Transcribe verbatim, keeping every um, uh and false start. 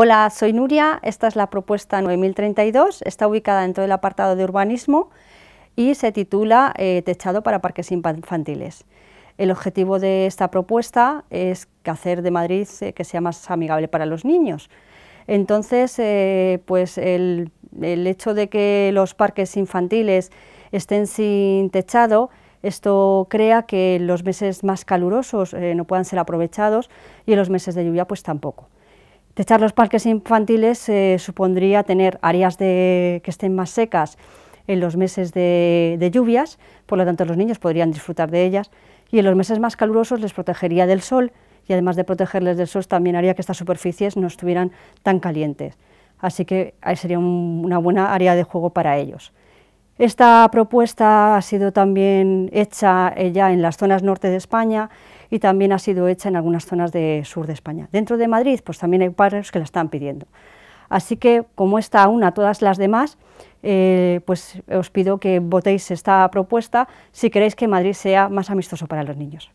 Hola, soy Nuria, esta es la propuesta nueve mil treinta y dos, está ubicada dentro del apartado de urbanismo y se titula eh, Techado para parques infantiles. El objetivo de esta propuesta es hacer de Madrid eh, que sea más amigable para los niños. Entonces, eh, pues el, el hecho de que los parques infantiles estén sin techado, esto crea que en los meses más calurosos eh, no puedan ser aprovechados y en los meses de lluvia pues tampoco. Techar los parques infantiles eh, supondría tener áreas de, que estén más secas en los meses de, de lluvias, por lo tanto los niños podrían disfrutar de ellas, y en los meses más calurosos les protegería del sol, y además de protegerles del sol también haría que estas superficies no estuvieran tan calientes, así que ahí sería un, una buena área de juego para ellos. Esta propuesta ha sido también hecha ya en las zonas norte de España y también ha sido hecha en algunas zonas de sur de España. Dentro de Madrid pues también hay barrios que la están pidiendo. Así que, como esta una, todas las demás, eh, pues os pido que votéis esta propuesta si queréis que Madrid sea más amistoso para los niños.